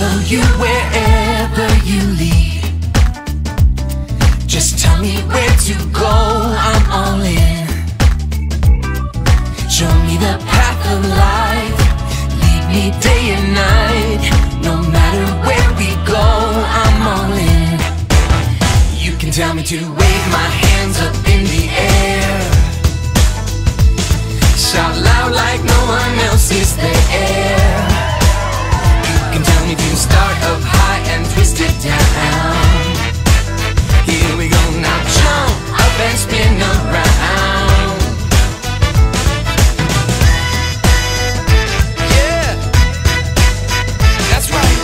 follow you wherever you lead. Just tell me where to go, I'm all in. Show me the path of life, lead me day and night. No matter where we go, I'm all in. You can tell me to wave my hands up in the air, shout loud like no one else is there. You can start up high and twist it down. Here we go now, jump up and spin around. Yeah, that's right.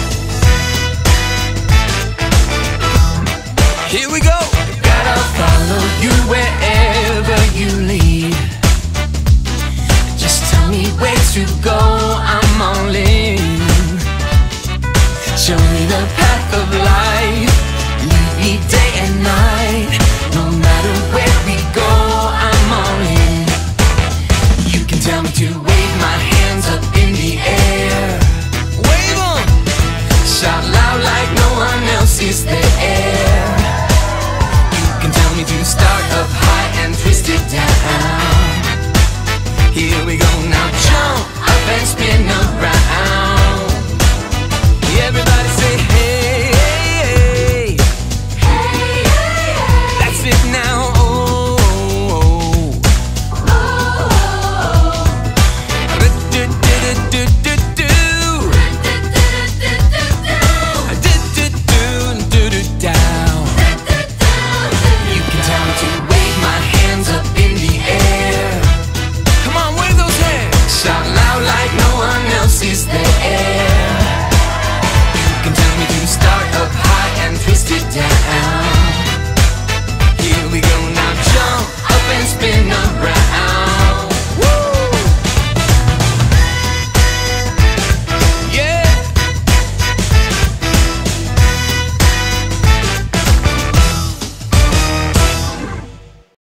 Here we go. Gotta follow you wherever you lead. Just tell me where to go, I'm all in. Show me the path of life, lead me day and night. No matter where we go, I'm all in. You can tell me to wave my hands up in the air. Wave them! Shout loud like no one else is there. You can tell me to start up high and twist it down. Here we go now, jump up and spin.